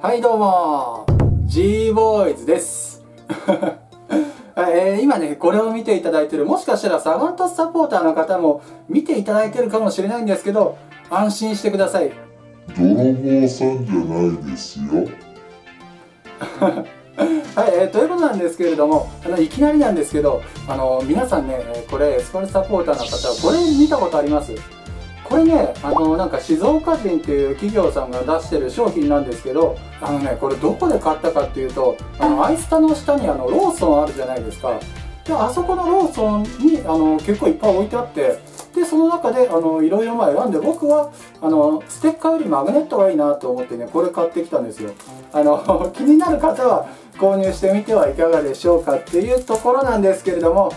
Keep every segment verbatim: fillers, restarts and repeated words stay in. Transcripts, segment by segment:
はいどうも G ボーイズです、えー、今ねこれを見ていただいてるもしかしたらサガン鳥栖サポーターの方も見ていただいてるかもしれないんですけど、安心してください。泥棒さんじゃないですよはい、えー、ということなんですけれども、あのいきなりなんですけど、あの皆さんね、これエスパルスサポーターの方これ見たことあります？これね、あのなんか静岡人っていう企業さんが出してる商品なんですけど、あのねこれどこで買ったかっていうと、あのアイスタの下にあのローソンあるじゃないですか。であそこのローソンにあの結構いっぱい置いてあって、でその中でいろいろまあ選んで、僕はあのステッカーよりマグネットがいいなと思ってねこれ買ってきたんですよ。あの気になる方は購入してみてはいかがでしょうかっていうところなんですけれども、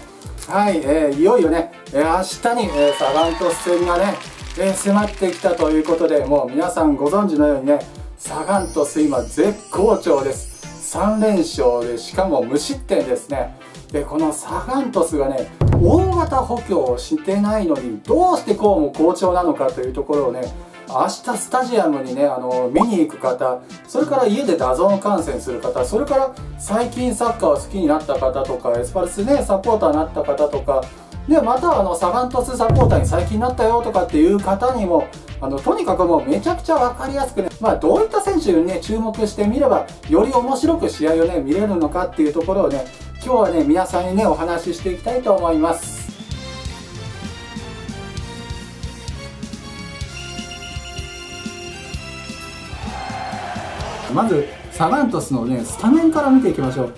はい、えー、いよいよね、えー、明日に、えー、サガン鳥栖戦がね、えー、迫ってきたということで、もう皆さんご存知のようにね、サガン鳥栖今絶好調です。さんれんしょうで、しかも無失点ですね。でこのサガン鳥栖がね大型補強をしてないのにどうしてこうも好調なのかというところをね、明日スタジアムにねあの見に行く方、それから家でダゾーン観戦する方、それから最近サッカーを好きになった方とか、エスパルスねサポーターになった方とかで、またあのサガン鳥栖サポーターに最近なったよとかっていう方にも、あのとにかくもうめちゃくちゃ分かりやすくね、まあ、どういった選手にね注目してみればより面白く試合をね見れるのかっていうところをね、今日はね皆さんにねお話ししていきたいと思います。まずサガン鳥栖の、ね、スタメンから見ていきましょう。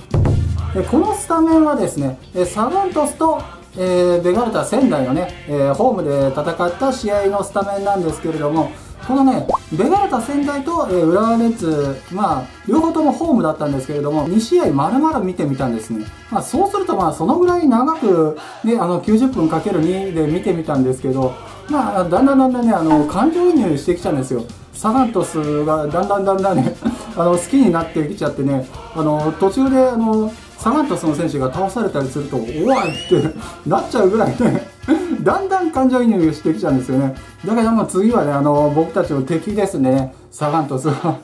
でこのスタメンはですね、サガン鳥栖と、えー、ベガルタ仙台のね、えー、ホームで戦った試合のスタメンなんですけれども、このねベガルタ仙台と、えー、浦和レッズ、まあ、両方ともホームだったんですけれども、にしあい丸々見てみたんですね。まあ、そうするとまあそのぐらい長く、ね、あのきゅうじゅっぷんかけるに で見てみたんですけど、まあ、だんだんだんだんねあの感情移入してきちゃうんですよ。サガン鳥栖がだんだんだんだんねあの好きになってきちゃってね、あの途中であのサガン鳥栖の選手が倒されたりするとおわってなっちゃうぐらいねだんだん感情移入してきちゃうんですよね。だけどもう次はねあの僕たちの敵ですね、サガン鳥栖は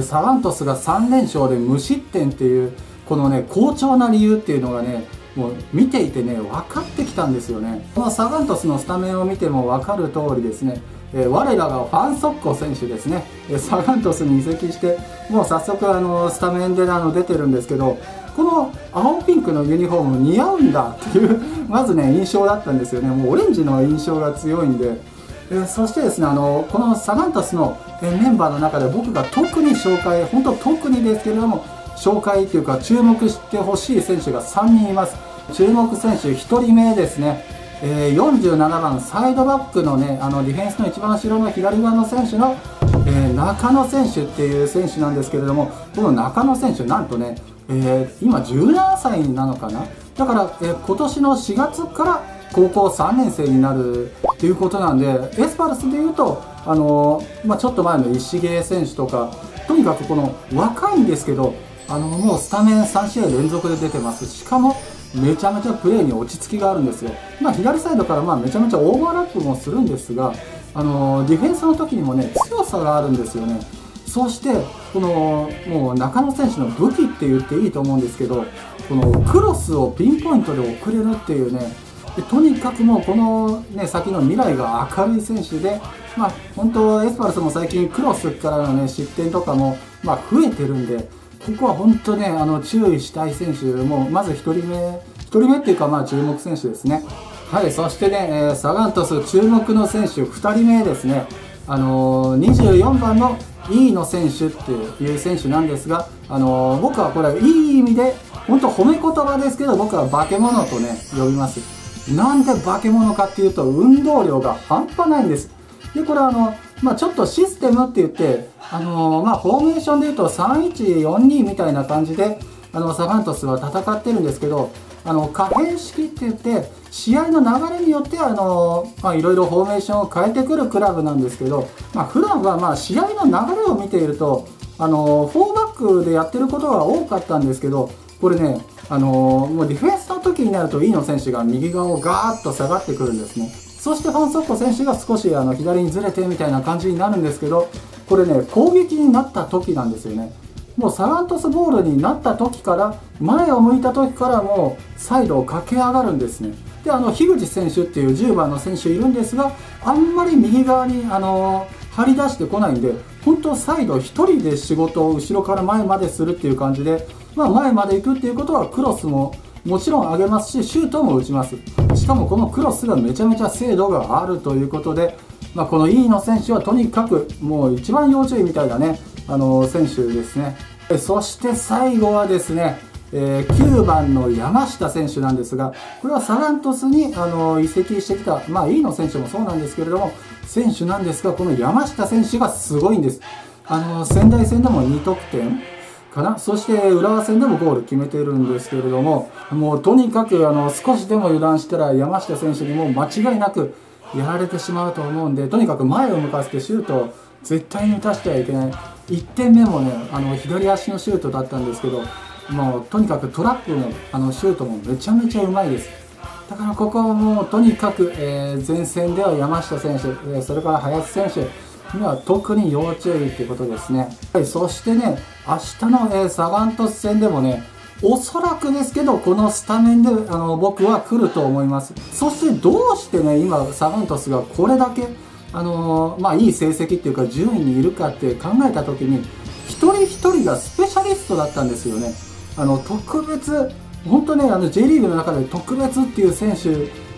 サガン鳥栖がさんれんしょうで無失点っていうこのね好調な理由っていうのがね、もう見ていてね分かってきたんですよね。このサガン鳥栖のスタメンを見ても分かる通りですね、えー、我らがファン・ソッコ選手ですね、えー、サガン鳥栖に移籍してもう早速あのスタメンであの出てるんですけど、この青ピンクのユニフォーム似合うんだっていうまずね印象だったんですよね。もうオレンジの印象が強いんで、えー、そしてですねあのこのサガン鳥栖の、えー、メンバーの中で僕が特に紹介、本当特にですけれども紹介というか注目してほしい選手がさんにんいます。注目選手ひとりめですね、えー、よんじゅうななばんサイドバックのねあのディフェンスの一番後ろの左側の選手の、えー、中野選手っていう選手なんですけれども、この中野選手なんとね、えー、今じゅうななさいなのかな、だから、えー、今年のしがつからこうこうさんねんせいになるっていうことなんで、エスパルスでいうと、あのーまあ、ちょっと前の石毛選手とか、とにかくこの若いんですけどあのもうスタメンさんしあいれんぞくで出てます。しかもめちゃめちゃプレーに落ち着きがあるんですよ。まあ、左サイドからまあめちゃめちゃオーバーラップもするんですが、あのディフェンスの時にもね強さがあるんですよね。そしてこのもう中野選手の武器って言っていいと思うんですけど、このクロスをピンポイントで送れるっていうね、でとにかくもうこの、ね、先の未来が明るい選手で、まあ、本当エスパルスも最近クロスからの、ね、失点とかもまあ増えてるんで。ここは本当ねあの注意したい選手、もうまずひとりめひとりめっていうかまあ注目選手ですね。はい、そしてね、えー、サガン鳥栖注目の選手ふたりめですね、あのー、にじゅうよんばんの飯野選手っていう選手なんですが、あのー、僕はこれいい意味で本当褒め言葉ですけど、僕は化け物とね呼びます。なんで化け物かっていうと運動量が半端ないんです。でこれあのまあ、ちょっとシステムって言って、あのーまあ、フォーメーションでいうとさんいちよんにみたいな感じであのサガン鳥栖は戦ってるんですけど、あの可変式って言って試合の流れによって、あのーまあ、いろいろフォーメーションを変えてくるクラブなんですけど、まあ、普段はまあ試合の流れを見ていると、あのー、フォーバックでやってることが多かったんですけど、これね、あのー、もうディフェンスの時になると飯野選手が右側をガーッと下がってくるんですね。そしてファン・ソッコ選手が少しあの左にずれてみたいな感じになるんですけど、これね攻撃になった時なんですよね。もうサラントスボールになった時から、前を向いた時からもうサイドを駆け上がるんですね。で、あの樋口選手っていうじゅうばんの選手いるんですが、あんまり右側にあの張り出してこないんで、本当サイドひとりで仕事を後ろから前までするっていう感じで、まあ、前まで行くっていうことはクロスももちろん上げますし、シュートも打ちます。しかもこのクロスがめちゃめちゃ精度があるということで、まあ、この飯野選手はとにかくもう一番要注意みたいなね、あの選手ですね。そして最後はですね、えー、きゅうばんの山下選手なんですが、これはサラントスにあの移籍してきた、まあ、飯野選手もそうなんですけれども、選手なんですが、この山下選手がすごいんです。あの仙台戦でもにとくてんかな、そして浦和戦でもゴール決めているんですけれども、もうとにかくあの少しでも油断したら山下選手にもう間違いなくやられてしまうと思うんで、とにかく前を向かせてシュートを絶対に打たせてはいけない。いってんめもね、あの左足のシュートだったんですけど、もうとにかくトラップのあのシュートもめちゃめちゃうまいです。だからここはもうとにかく、えー、前線では山下選手、えー、それから林選手には特に要注意ということですね。はい、そしてね、明日の、えー、サガン鳥栖戦でもね、おそらくですけどこのスタメンであの僕は来ると思います。そしてどうしてね、今サガン鳥栖がこれだけあのー、まあいい成績っていうか順位にいるかって考えた時に、一人一人がスペシャリストだったんですよね。あの特別、本当ね、あの J リーグの中で特別っていう選手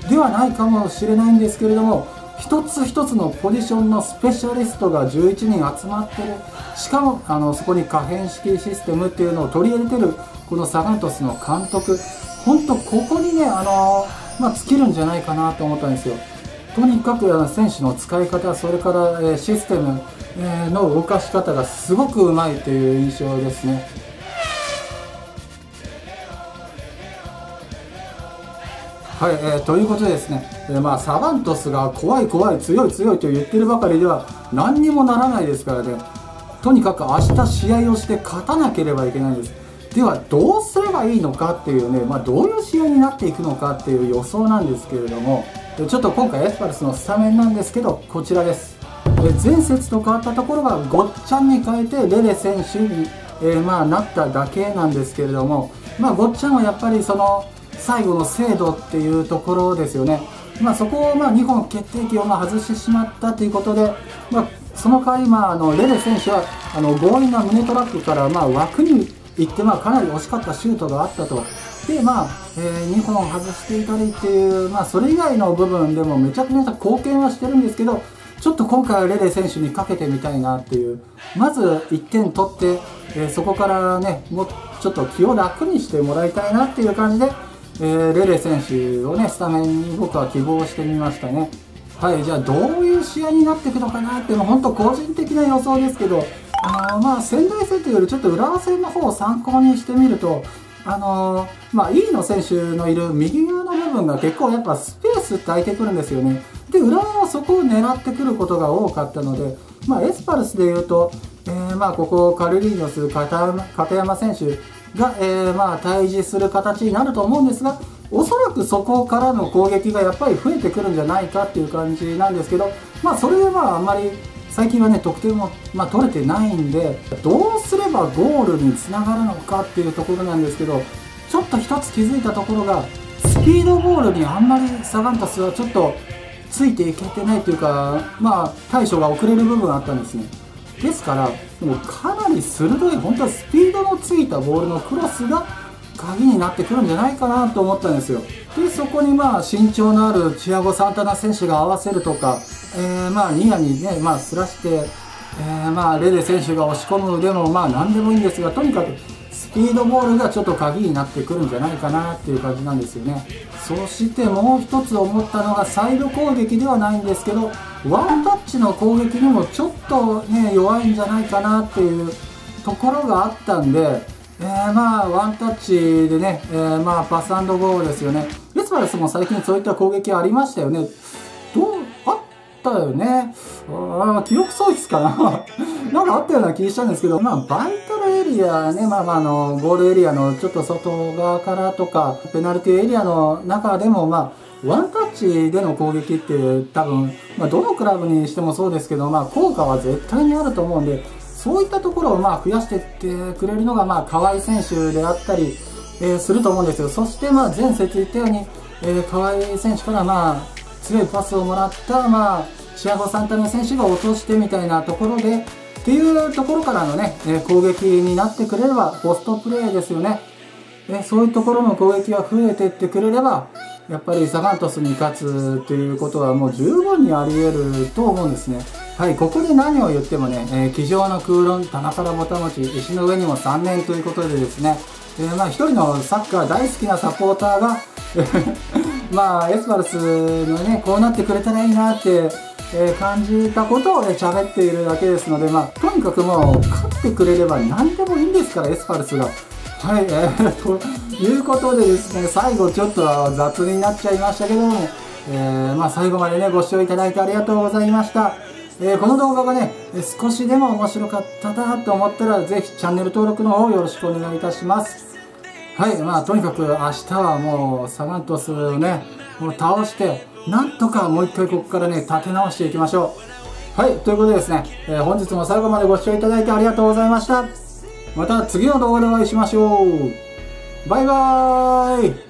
ではないかもしれないんですけれども、一つ一つのポジションのスペシャリストがじゅういちにん集まってる、しかもあのそこに可変式システムっていうのを取り入れてるこのサガン鳥栖の監督、本当ここにね、あのー、まあ、尽きるんじゃないかなと思ったんですよ。とにかく選手の使い方、それからシステムの動かし方がすごくうまいという印象ですね。はい、えー、ということでですね、えーまあ、サガン鳥栖が怖い怖い強い強いと言ってるばかりでは何にもならないですからね。とにかく明日試合をして勝たなければいけないんです。ではどうすればいいのかっていうね、まあ、どういう試合になっていくのかっていう予想なんですけれども、ちょっと今回エスパルスのスタメンなんですけど、こちらです。前節と変わったところがごっちゃんに変えてレレ選手に、えー、まあなっただけなんですけれども、まあ、ごっちゃんはやっぱりその最後の精度っていうところですよね。まあ、そこをまあにほん決定機をまあ外してしまったということで、まあ、その代わりまああのレレ選手はあの強引な胸トラップからまあ枠に行って、まあかなり惜しかったシュートがあったと。でまあえー、にほん外していたりっていう、まあ、それ以外の部分でもめちゃくちゃ貢献はしてるんですけど、ちょっと今回はレレ選手にかけてみたいなっていう、まずいってん取って、えー、そこからねもうちょっと気を楽にしてもらいたいなっていう感じで、えー、レレ選手をねスタメンに僕は希望してみましたね。はい、じゃあどういう試合になっていくのかなっていうのは本当個人的な予想ですけど、あのまあ仙台戦というよりちょっと浦和戦の方を参考にしてみると、あのーまあ、飯野選手のいる右側の部分が結構やっぱスペースって空いてくるんですよね。で浦和はそこを狙ってくることが多かったので、まあ、エスパルスでいうと、えー、まあここカルリーニョス片山選手が、えー、まあ対峙する形になると思うんですが、おそらくそこからの攻撃がやっぱり増えてくるんじゃないかっていう感じなんですけど、まあ、それでまああんまり最近はね得点も、まあ、取れてないんで、どうすればゴールにつながるのかっていうところなんですけど、ちょっと一つ気づいたところが、スピードボールにあんまりサガン鳥栖はちょっとついていけてないというか、まあ対処が遅れる部分があったんですね。ですからもうかなり鋭い、本当はスピードのついたボールのクロスが鍵になってくるんじゃないかなと思ったんですよ。でそこにまあ身長のあるチアゴ・サンタナ選手が合わせるとか、えー、まあニアにねまあすらして、えー、まあレレ選手が押し込むでもまあ何でもいいんですが、とにかくスピードボールがちょっと鍵になってくるんじゃないかなっていう感じなんですよね。そしてもう一つ思ったのが、サイド攻撃ではないんですけどワンタッチの攻撃にもちょっとね弱いんじゃないかなっていうところがあったんで、えー、まあワンタッチでね、えー、まあパス&ゴーですよね。エスパルスも最近そういった攻撃ありましたよね。どうあったよね、あ記憶喪失かななんかあったような気したんですけど、まあバイタルエリリやね、まあまあ、あのゴールエリアのちょっと外側からとかペナルティーエリアの中でも、まあ、ワンタッチでの攻撃って多分、まあ、どのクラブにしてもそうですけど、まあ、効果は絶対にあると思うんで、そういったところをまあ増やしていってくれるのが、まあ、川井選手であったり、えー、すると思うんですよ。そして、まあ、前節言ったように、えー、川井選手から、まあ、強いパスをもらった、まあ、シアゴ・サンタナ選手が落としてみたいなところでっていうところからのね、攻撃になってくれれば、ポストプレーですよね。そういうところの攻撃が増えていってくれれば、やっぱりサガン鳥栖に勝つということはもう十分にあり得ると思うんですね。はい、ここで何を言ってもね、えー、机上の空論、棚からぼたもち、石の上にもさんねんということでですね、えー、まあ一人のサッカー大好きなサポーターがまあエスパルスのね、こうなってくれたらいいなって、えー、感じたことをね、喋っているだけですので、まあ、とにかくもう勝ってくれれば何でもいいんですから、エスパルスが。はい、えー、ということでですね、最後ちょっと雑になっちゃいましたけども、えー、まあ最後までね、ご視聴いただいてありがとうございました。えー、この動画がね、少しでも面白かったなと思ったら、ぜひチャンネル登録の方よろしくお願いいたします。はい、まあとにかく明日はもうサガン鳥栖をね、もう倒して、なんとかもう一回ここからね、立て直していきましょう。はい、ということでですね、えー、本日も最後までご視聴いただいてありがとうございました。また次の動画でお会いしましょう。バイバーイ。